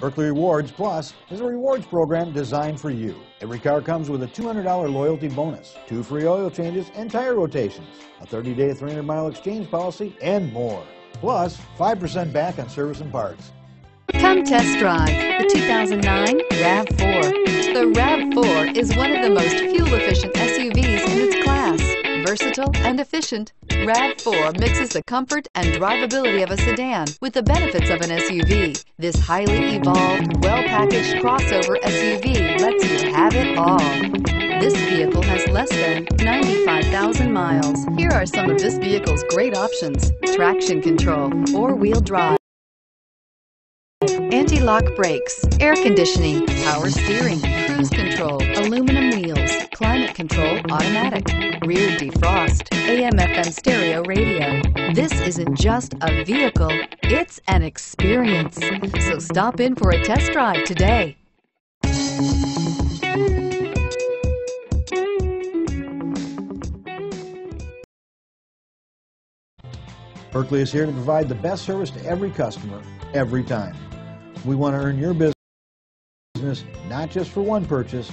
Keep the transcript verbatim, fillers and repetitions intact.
Buerkle Rewards Plus is a rewards program designed for you. Every car comes with a two hundred dollar loyalty bonus, two free oil changes and tire rotations, a thirty day, three hundred mile exchange policy, and more. Plus, five percent back on service and parts. Come test drive the two thousand nine RAV four. The RAV four is one of the most fuel-efficient S U Vs in its class. Versatile and efficient, RAV four mixes the comfort and drivability of a sedan with the benefits of an S U V. This highly evolved, well-packaged crossover S U V lets you have it all. This vehicle has less than ninety-five thousand miles. Here are some of this vehicle's great options: traction control, four-wheel drive, anti-lock brakes, air conditioning, power steering, cruise control, aluminum wheels, climate control automatic, rear defrost, A M F M stereo radio. This isn't just a vehicle, it's an experience. So stop in for a test drive today. Buerkle is here to provide the best service to every customer, every time. We want to earn your business, not just for one purchase.